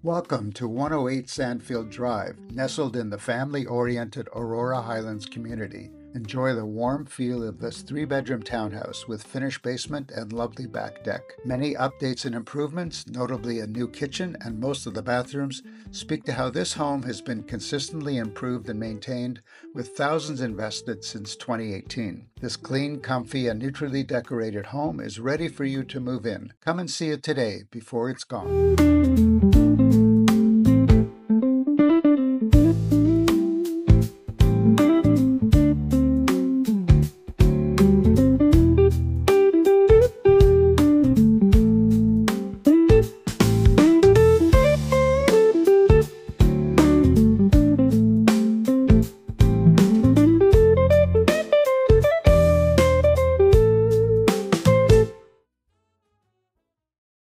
Welcome to 108 Sandfield Drive, nestled in the family-oriented Aurora Highlands community. Enjoy the warm feel of this three-bedroom townhouse with finished basement and lovely back deck. Many updates and improvements, notably a new kitchen and most of the bathrooms, speak to how this home has been consistently improved and maintained with thousands invested since 2018. This clean, comfy, and neutrally decorated home is ready for you to move in. Come and see it today before it's gone.